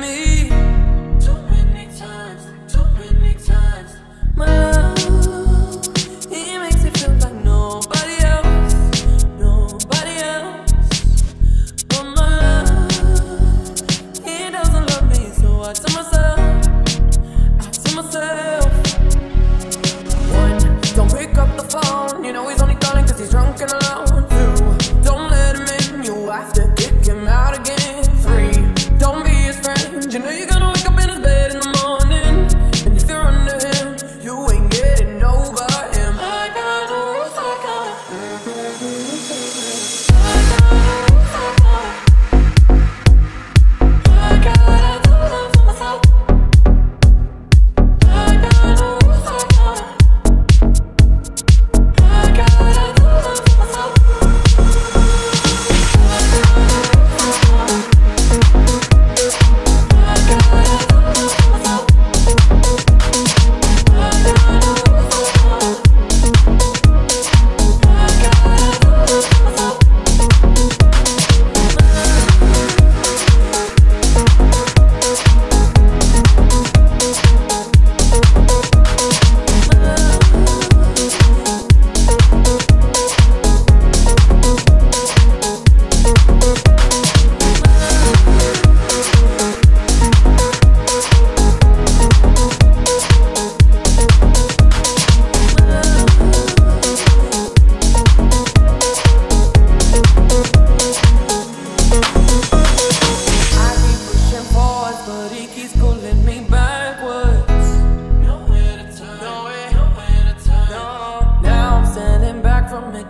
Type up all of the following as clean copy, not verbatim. me. Too many times, too many times. My love, he makes me feel like nobody else. And alone. 2, don't let him in, you have to kick him out again. 3, don't be his friend, you know you're gonna wake up in his bed in the morning. And if you're under him, you ain't getting over him. I gotta lose, I gotta do that for myself.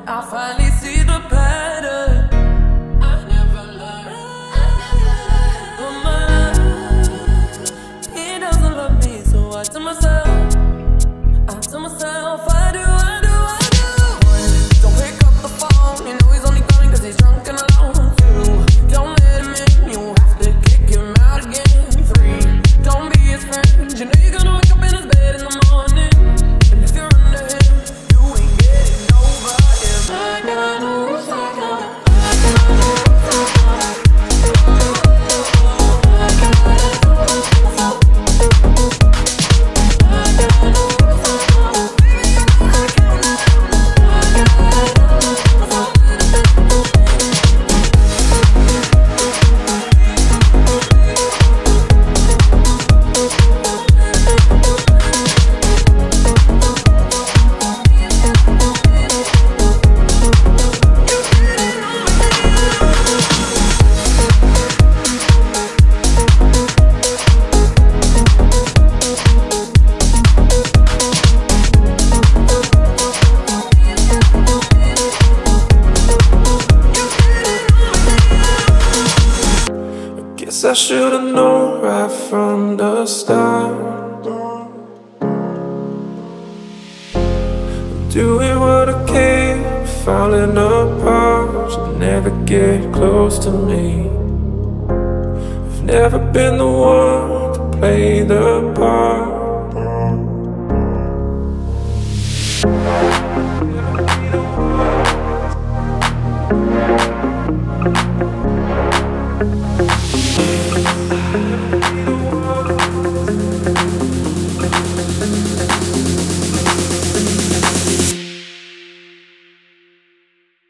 I finally see the pattern. I never learned, but my love, he doesn't love me, so I tell myself, I do. 1, don't pick up the phone, you know he's only calling 'cause he's drunk and alone. 2, don't let him in, you have to kick him out again. 3, don't be his friend, you know you're gonna wake up in his bed in the morning. And if you're under him, you ain't getting over. I gotta lose, I should've known right from the start. Doing what I can, falling apart. You'll never get close to me. I've never been the one to play the part.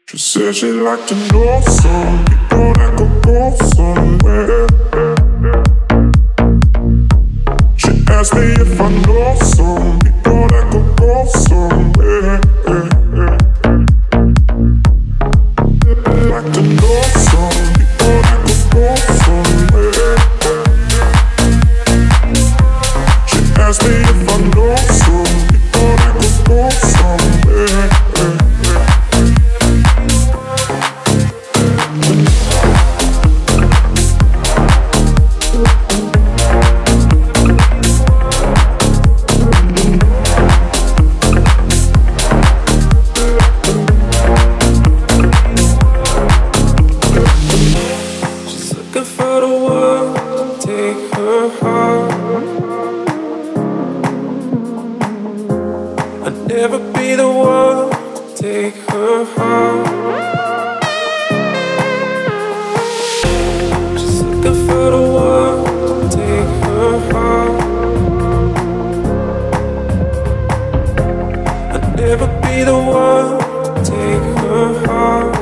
She said she liked to know some people that could go somewhere. She asked me if I know some people that could go somewhere. Like to know some people that could go somewhere. She asked me if I know some people that could go somewhere. be the one, take her heart.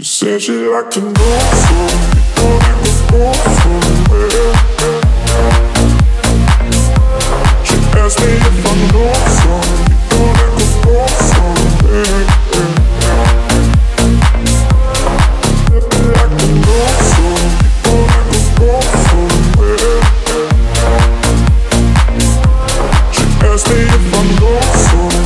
Said she like to know somewhere. She asked me if I know somewhere. Said like to know somewhere. She asked me if I know somewhere.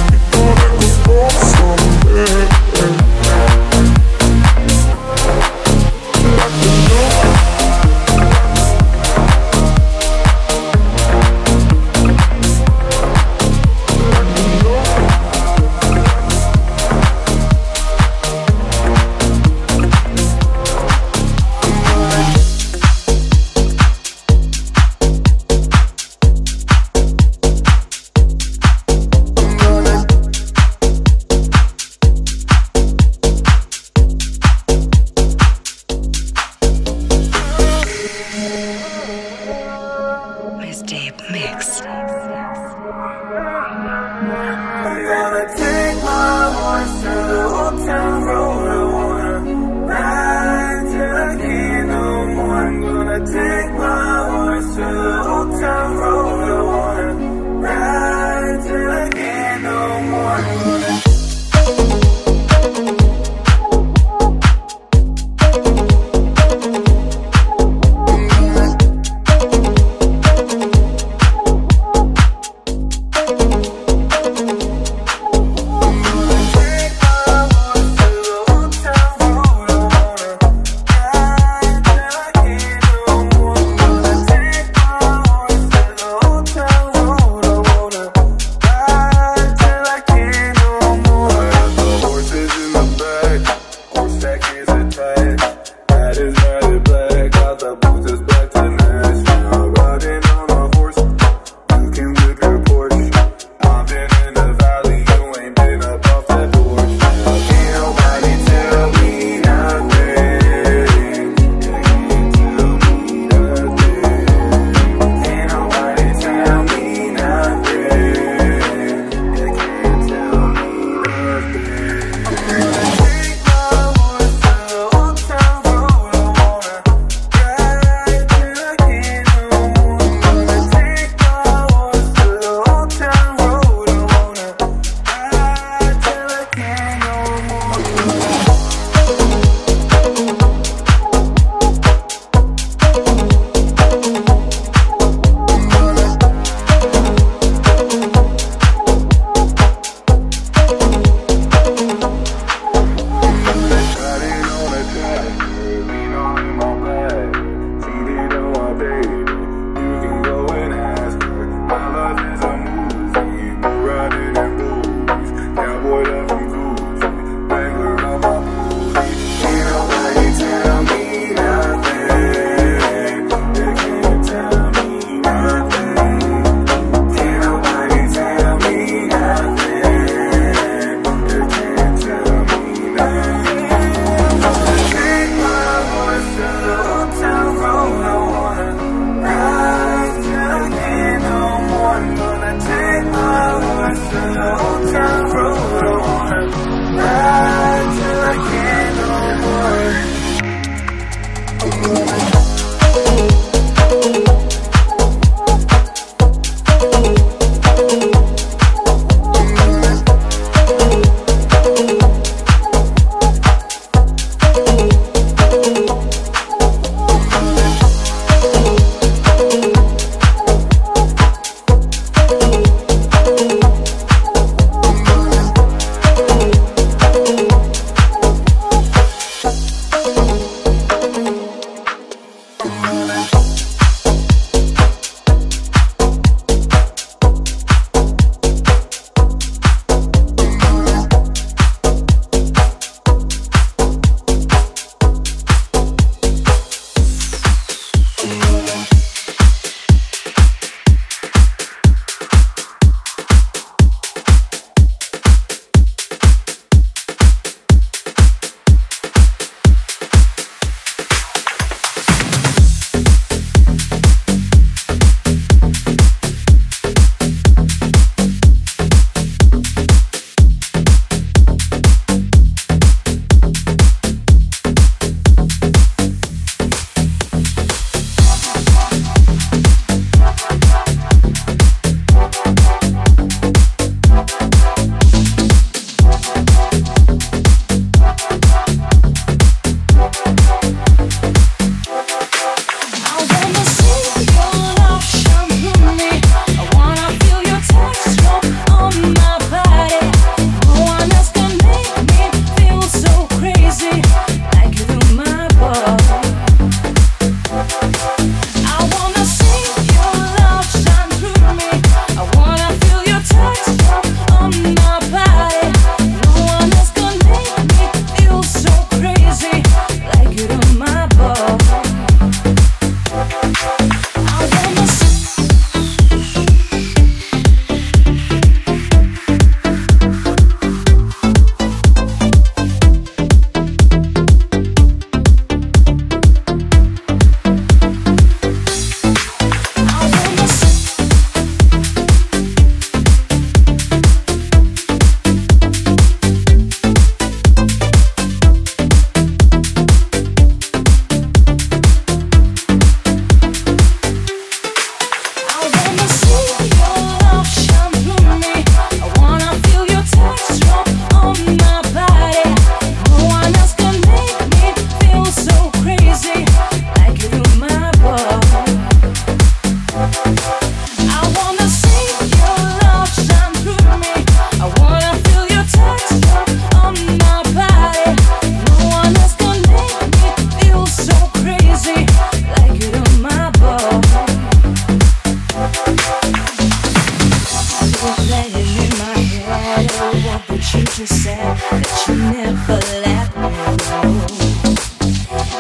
you never let me know.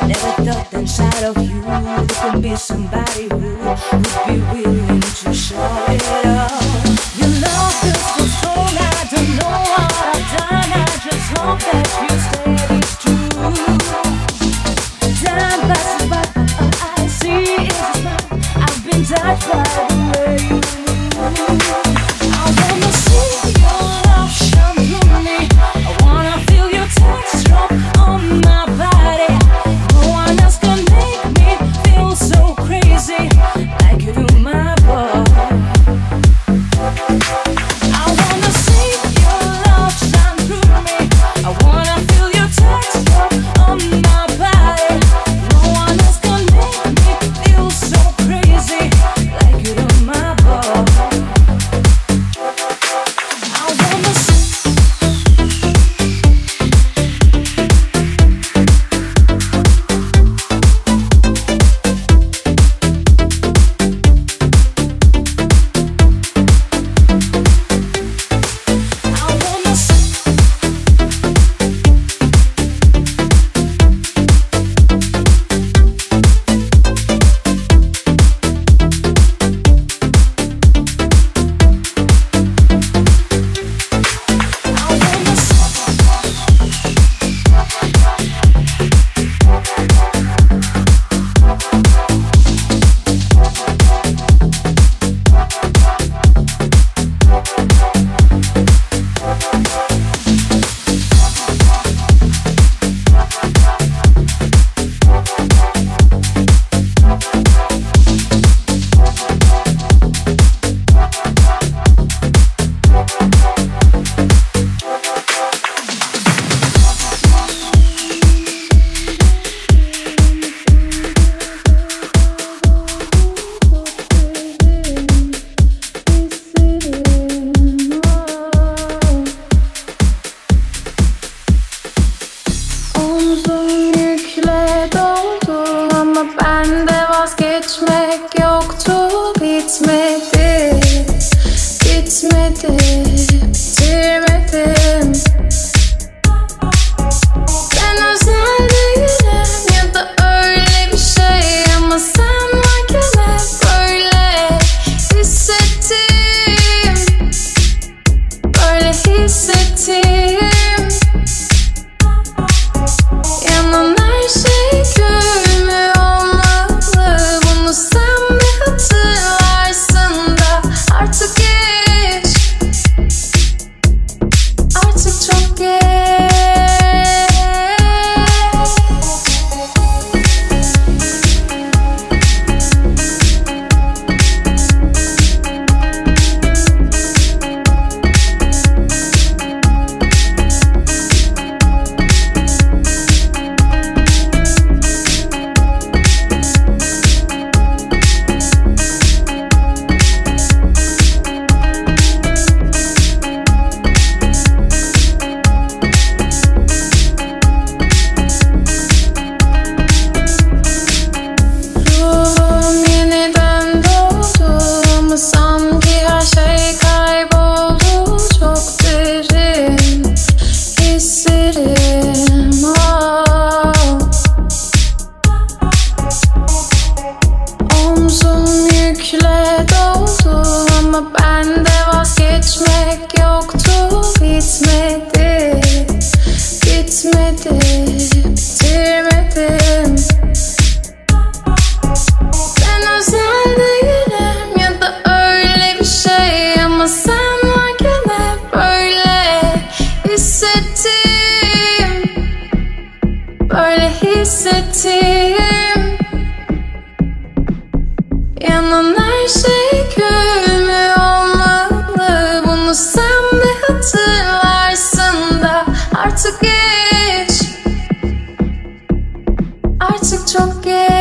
Never thought that inside of you there could be somebody who would be willing to show it all. You know this was cold, I don't know what I've done. I just hope that you said it's true. Time passes by, all I see is a smile. I've been touched by the way you move. Geçmek yoktu, bitmedi, bitmedi, bitirmedim. Ben özel değilim ya da öyle bir şey, ama sen varken hep böyle hissettim, böyle hissettim. Yanan her şey gül mü olmalı? Bunu sen mi hatırlarsın da artık geç, artık çok hissettim. Yanan her şey gül mü olmalı? Bunu sen de hatırlarsın da artık geç, artık çok geç.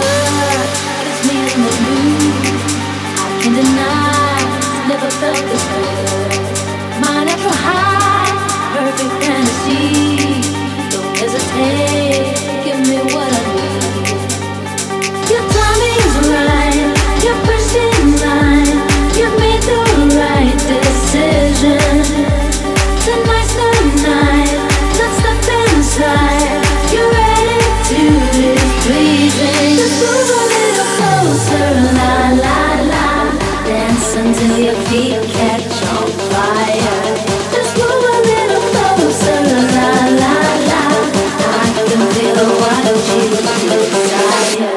hurt, gets me in the mood. I can't deny, never felt this good. My natural high, perfect fantasy. Don't hesitate, give me what I need. Your timing's right, you're first in line. You made the right decision. Tonight's the night, don't step inside. You're ready to this pleasing. Just move a little closer, la la la. Dance until your feet catch on fire. Just move a little closer, la la la. I can feel what you desire.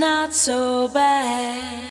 not so bad.